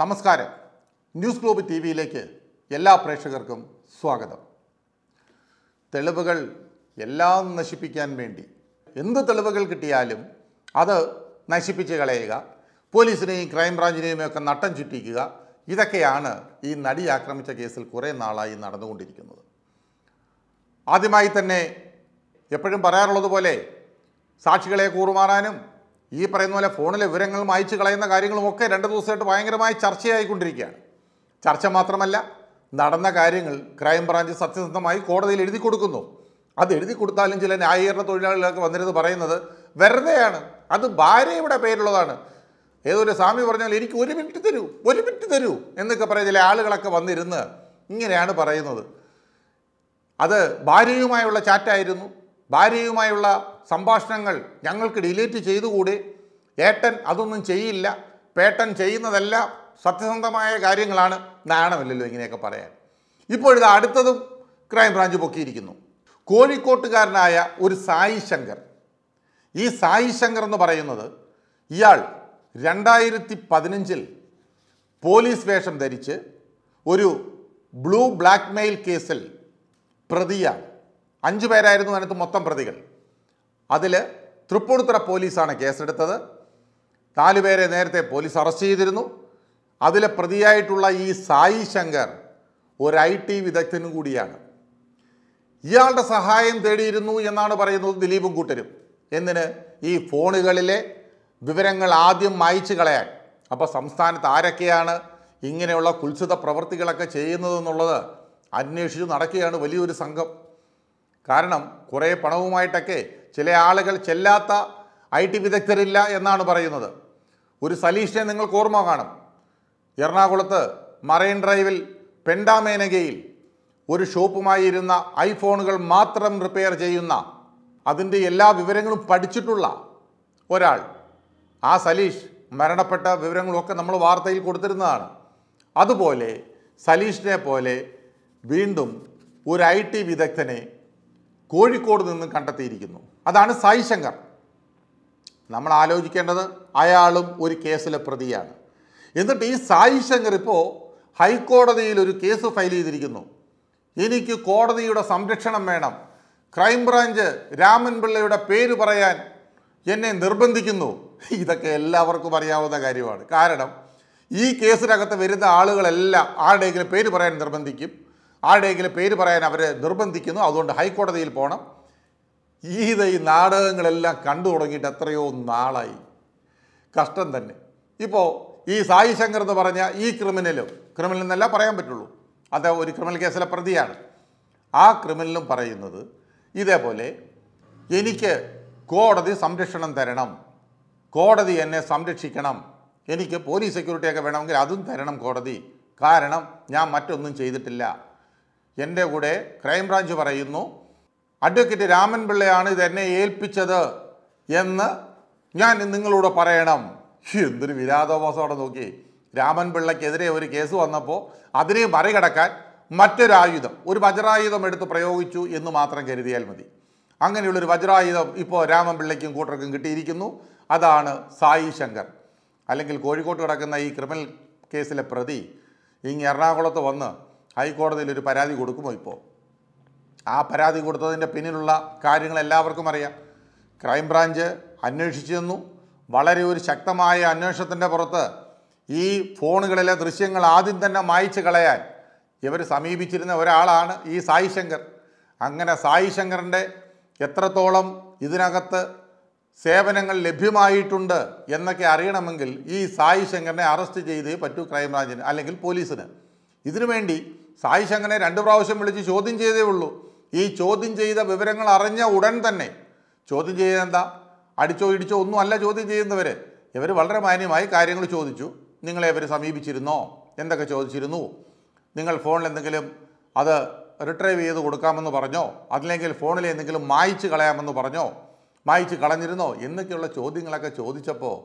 നമസ്കാരം. News globe T വിയിലേക്ക് എല്ലാ പ്രേക്ഷകർക്കും സ്വാഗതം. തെളിവുകൾ എല്ലാം നശിപ്പിക്കാൻ വേണ്ടി എന്ത് തെളിവുകൾ കിട്ടിയാലും അത് നശിപ്പിച്ച് കളയുക, പോലീസിനെയും ക്രൈംബ്രാഞ്ചിനെയും ഒക്കെ നട്ടം ചുറ്റിക്കുക, ഇതൊക്കെയാണ് ഈ നടി ആക്രമിച്ച കേസിൽ കുറേ നാളായി നടന്നുകൊണ്ടിരിക്കുന്നത്. ആദ്യമായി തന്നെ എപ്പോഴും പറയാറുള്ളതുപോലെ സാക്ഷികളെ കൂറുമാറാനും ഈ പറയുന്ന പോലെ ഫോണിലെ വിവരങ്ങളും അയച്ചു കളയുന്ന കാര്യങ്ങളുമൊക്കെ രണ്ട് ദിവസമായിട്ട് ഭയങ്കരമായി ചർച്ചയായിക്കൊണ്ടിരിക്കുകയാണ്. ചർച്ച മാത്രമല്ല, നടന്ന കാര്യങ്ങൾ ക്രൈംബ്രാഞ്ച് സത്യസന്ധമായി കോടതിയിൽ എഴുതി കൊടുക്കുന്നു. അത് എഴുതി കൊടുത്താലും ചില ന്യായീകരണ തൊഴിലാളികളൊക്കെ വന്നിരുന്ന് പറയുന്നത് വെറുതെയാണ്, അത് ഭാര്യയുടെ പേരിലുള്ളതാണ്. ഏതൊരു സ്വാമി പറഞ്ഞാൽ എനിക്ക് ഒരു മിനിറ്റ് തരൂ എന്നൊക്കെ പറയുന്ന ചില ആളുകളൊക്കെ വന്നിരുന്ന് ഇങ്ങനെയാണ് പറയുന്നത്. അത് ഭാര്യയുമായുള്ള ചാറ്റായിരുന്നു, ഭാര്യയുമായുള്ള സംഭാഷണങ്ങൾ ഞങ്ങൾക്ക് ഡിലീറ്റ് ചെയ്തുകൂടെ, ഏട്ടൻ അതൊന്നും ചെയ്യില്ല, പേട്ടൻ ചെയ്യുന്നതെല്ലാം സത്യസന്ധമായ കാര്യങ്ങളാണ്, നാണമില്ലല്ലോ ഇങ്ങനെയൊക്കെ പറയാൻ. ഇപ്പോഴിത് അടുത്തതും ക്രൈംബ്രാഞ്ച് പൊക്കിയിരിക്കുന്നു. കോഴിക്കോട്ടുകാരനായ ഒരു സായി ശങ്കർ. ഈ സായി ശങ്കർ എന്ന് പറയുന്നത് ഇയാൾ 2015 പോലീസ് വേഷം ധരിച്ച് ഒരു ബ്ലൂ ബ്ലാക്ക് മെയിൽ കേസിൽ പ്രതിയാണ്. 5 പേരായിരുന്നു അതിനകത്ത് മൊത്തം പ്രതികൾ. അതിൽ തൃപ്പൂണിത്തുറ പോലീസാണ് കേസെടുത്തത്. 4 പേരെ നേരത്തെ പോലീസ് അറസ്റ്റ് ചെയ്തിരുന്നു. അതിലെ പ്രതിയായിട്ടുള്ള ഈ സായി ശങ്കർ ഒരു IT വിദഗ്ധനും കൂടിയാണ്. ഇയാളുടെ സഹായം തേടിയിരുന്നു എന്നാണ് പറയുന്നത് ദിലീപും കൂട്ടരും. എന്തിന്? ഈ ഫോണുകളിലെ വിവരങ്ങൾ ആദ്യം മായ്ച്ചു കളയാൻ. അപ്പോൾ സംസ്ഥാനത്ത് ആരൊക്കെയാണ് ഇങ്ങനെയുള്ള കുൽസിത പ്രവൃത്തികളൊക്കെ ചെയ്യുന്നതെന്നുള്ളത് അന്വേഷിച്ച് നടക്കുകയാണ് വലിയൊരു സംഘം. കാരണം കുറേ പണവുമായിട്ടൊക്കെ ചില ആളുകൾ ചെല്ലാത്ത IT വിദഗ്ധരില്ല എന്നാണ് പറയുന്നത്. ഒരു സലീഷിനെ നിങ്ങൾക്ക് ഓർമ്മ കാണും. എറണാകുളത്ത് മറൈൻ ഡ്രൈവിൽ പെൻഡാമേനകയിൽ ഒരു ഷോപ്പുമായിരുന്ന ഐഫോണുകൾ മാത്രം റിപ്പയർ ചെയ്യുന്ന, അതിൻ്റെ എല്ലാ വിവരങ്ങളും പഠിച്ചിട്ടുള്ള ഒരാൾ. ആ സലീഷ് മരണപ്പെട്ട വിവരങ്ങളൊക്കെ നമ്മൾ വാർത്തയിൽ കൊടുത്തിരുന്നതാണ്. അതുപോലെ സലീഷിനെ പോലെ വീണ്ടും ഒരു IT വിദഗ്ധനെ കോഴിക്കോട് നിന്ന് കണ്ടെത്തിയിരിക്കുന്നു. അതാണ് സായി ശങ്കർ. നമ്മൾ ആലോചിക്കേണ്ടത് അയാളും ഒരു കേസിലെ പ്രതിയാണ്. എന്നിട്ട് ഈ സായി ശങ്കർ ഇപ്പോൾ ഹൈക്കോടതിയിൽ ഒരു കേസ് ഫയൽ ചെയ്തിരിക്കുന്നു. എനിക്ക് കോടതിയുടെ സംരക്ഷണം വേണം, ക്രൈംബ്രാഞ്ച് രാമൻ പിള്ളയുടെ പേര് പറയാൻ എന്നെ നിർബന്ധിക്കുന്നു. ഇതൊക്കെ എല്ലാവർക്കും അറിയാവുന്ന കാര്യമാണ്. കാരണം ഈ കേസിനകത്ത് വരുന്ന ആളുകളെല്ലാം ആരുടെയെങ്കിലും പേര് പറയാൻ നിർബന്ധിക്കും, ആരുടെയെങ്കിലും പേര് പറയാൻ അവരെ നിർബന്ധിക്കുന്നു. അതുകൊണ്ട് ഹൈക്കോടതിയിൽ പോകണം. ഈ നാടകങ്ങളെല്ലാം കണ്ടു തുടങ്ങിയിട്ട് എത്രയോ നാളായി, കഷ്ടം തന്നെ. ഇപ്പോൾ ഈ സായി ശങ്കർ എന്ന് പറഞ്ഞ ഈ ക്രിമിനൽ എന്നല്ല പറയാൻ പറ്റുള്ളൂ, അത് ഒരു ക്രിമിനൽ കേസിലെ പ്രതിയാണ്. ആ ക്രിമിനലും പറയുന്നത് ഇതേപോലെ, എനിക്ക് കോടതി സംരക്ഷണം തരണം, കോടതി എന്നെ സംരക്ഷിക്കണം, എനിക്ക് പോലീസ് സെക്യൂരിറ്റിയൊക്കെ വേണമെങ്കിൽ അതും തരണം കോടതി, കാരണം ഞാൻ മറ്റൊന്നും ചെയ്തിട്ടില്ല. എൻ്റെ കൂടെ ക്രൈംബ്രാഞ്ച് പറയുന്നു അഡ്വക്കേറ്റ് രാമൻ പിള്ളയാണ് ഇതെന്നെ ഏൽപ്പിച്ചത് എന്ന് ഞാൻ നിങ്ങളോട് പറയണം. എന്തൊരു വിരാതാഭാസോടെ നോക്കി. രാമൻ പിള്ളയ്ക്കെതിരെ ഒരു കേസ് വന്നപ്പോൾ അതിനെ മറികടക്കാൻ മറ്റൊരായുധം, ഒരു വജ്രായുധം എടുത്ത് പ്രയോഗിച്ചു എന്ന് മാത്രം കരുതിയാൽ മതി. അങ്ങനെയുള്ളൊരു വജ്രായുധം ഇപ്പോൾ രാമൻ പിള്ളയ്ക്കും കൂട്ടർക്കും കിട്ടിയിരിക്കുന്നു. അതാണ് സായി ശങ്കർ. അല്ലെങ്കിൽ കോഴിക്കോട്ട് കിടക്കുന്ന ഈ ക്രിമിനൽ കേസിലെ പ്രതി ഇങ്ങ് എറണാകുളത്ത് വന്ന് ഹൈക്കോടതിയിൽ ഒരു പരാതി കൊടുക്കുമോ? ഇപ്പോൾ ആ പരാതി കൊടുത്തതിൻ്റെ പിന്നിലുള്ള കാര്യങ്ങൾ എല്ലാവർക്കും അറിയാം. ക്രൈംബ്രാഞ്ച് അന്വേഷിച്ചു തന്നു. വളരെ ഒരു ശക്തമായ അന്വേഷണത്തിൻ്റെ പുറത്ത് ഈ ഫോണുകളിലെ ദൃശ്യങ്ങൾ ആദ്യം തന്നെ മായ്ച്ചു കളയാൻ ഇവർ സമീപിച്ചിരുന്ന ഒരാളാണ് ഈ സായി ശങ്കർ. അങ്ങനെ സായി ശങ്കറിൻ്റെ എത്രത്തോളം ഇതിനകത്ത് സേവനങ്ങൾ ലഭ്യമായിട്ടുണ്ട് എന്നൊക്കെ അറിയണമെങ്കിൽ ഈ സായി ശങ്കറിനെ അറസ്റ്റ് ചെയ്തേ പറ്റൂ ക്രൈംബ്രാഞ്ചിന്, അല്ലെങ്കിൽ പോലീസിന്. ഇതിനുവേണ്ടി സായി ശങ്കറിനെ 2 പ്രാവശ്യം വിളിച്ച് ചോദ്യം ചെയ്തേ ഉള്ളൂ. ഈ ചോദ്യം ചെയ്ത വിവരങ്ങൾ അറിഞ്ഞ ഉടൻ തന്നെ, ചോദ്യം ചെയ്തെന്താ അടിച്ചോ ഇടിച്ചോ ഒന്നും അല്ല ചോദ്യം ചെയ്യുന്നവർ. ഇവർ വളരെ മാന്യമായി കാര്യങ്ങൾ ചോദിച്ചു. നിങ്ങളെ ഇവർ സമീപിച്ചിരുന്നോ, എന്തൊക്കെ ചോദിച്ചിരുന്നു, നിങ്ങൾ ഫോണിൽ എന്തെങ്കിലും അത് റിട്രൈവ് ചെയ്ത് കൊടുക്കാമെന്ന് പറഞ്ഞോ, അല്ലെങ്കിൽ ഫോണിൽ എന്തെങ്കിലും മായ്ച്ചു കളയാമെന്ന് പറഞ്ഞോ, മായ്ച്ചു കളഞ്ഞിരുന്നോ എന്നൊക്കെയുള്ള ചോദ്യങ്ങളൊക്കെ ചോദിച്ചപ്പോൾ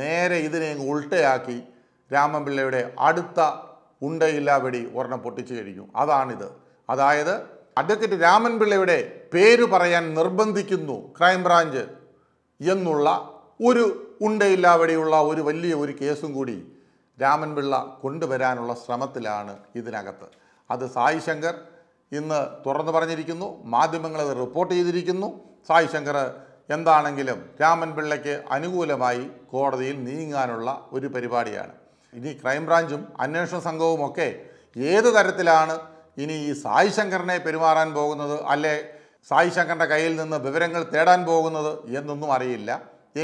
നേരെ ഇതിനെ ഉൾട്ടയാക്കി രാമൻപിള്ളയുടെ അടുത്ത ഉണ്ടയില്ലാ വെടി ഒരെണ്ണം പൊട്ടിച്ചു കഴിഞ്ഞു. അതാണിത്. അതായത് അഡ്വക്കേറ്റ് രാമൻ പിള്ളയുടെ പേര് പറയാൻ നിർബന്ധിക്കുന്നു ക്രൈംബ്രാഞ്ച് എന്നുള്ള ഒരു ഉണ്ടയില്ലാ വെടിയുള്ള ഒരു വലിയ ഒരു കേസും കൂടി രാമൻ പിള്ള കൊണ്ടുവരാനുള്ള ശ്രമത്തിലാണ് ഇതിനകത്ത്. അത് സായി ശങ്കർ ഇന്ന് തുറന്നു പറഞ്ഞിരിക്കുന്നു, മാധ്യമങ്ങളത് റിപ്പോർട്ട് ചെയ്തിരിക്കുന്നു. സായി ശങ്കർ എന്താണെങ്കിലും രാമൻ പിള്ളയ്ക്ക് അനുകൂലമായി കോടതിയിൽ നീങ്ങാനുള്ള ഒരു പരിപാടിയാണ്. ഇനി ക്രൈംബ്രാഞ്ചും അന്വേഷണ സംഘവുമൊക്കെ ഏത് തരത്തിലാണ് ഇനി ഈ സായി ശങ്കറിനെ പെരുമാറാൻ പോകുന്നത്, അല്ലെ സായി ശങ്കറിൻ്റെ കയ്യിൽ നിന്ന് വിവരങ്ങൾ തേടാൻ പോകുന്നത് എന്നൊന്നും അറിയില്ല.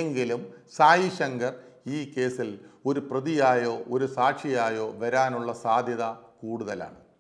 എങ്കിലും സായി ശങ്കർ ഈ കേസിൽ ഒരു പ്രതിയായോ ഒരു സാക്ഷിയായോ വരാനുള്ള സാധ്യത കൂടുതലാണ്.